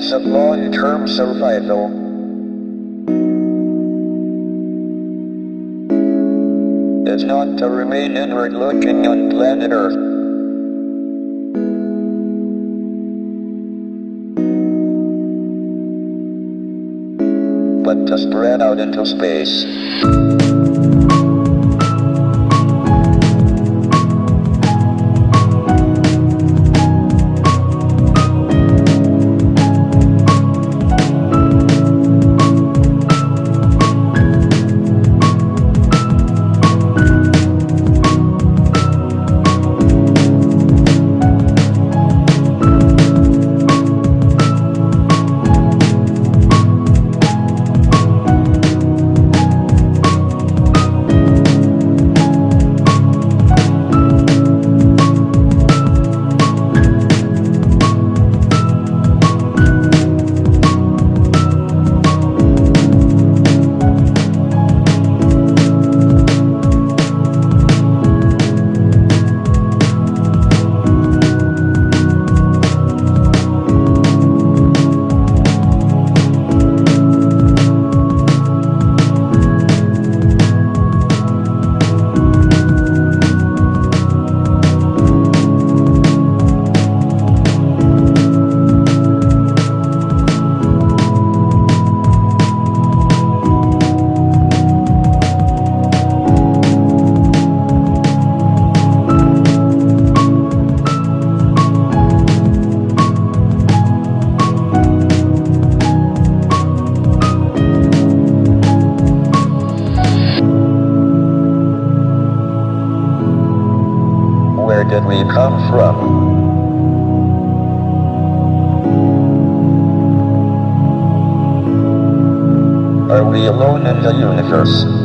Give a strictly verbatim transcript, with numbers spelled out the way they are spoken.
effects of long-term survival. Is not to remain inward looking on planet Earth. But to spread out into space. Where did we come from? Are we alone in the universe?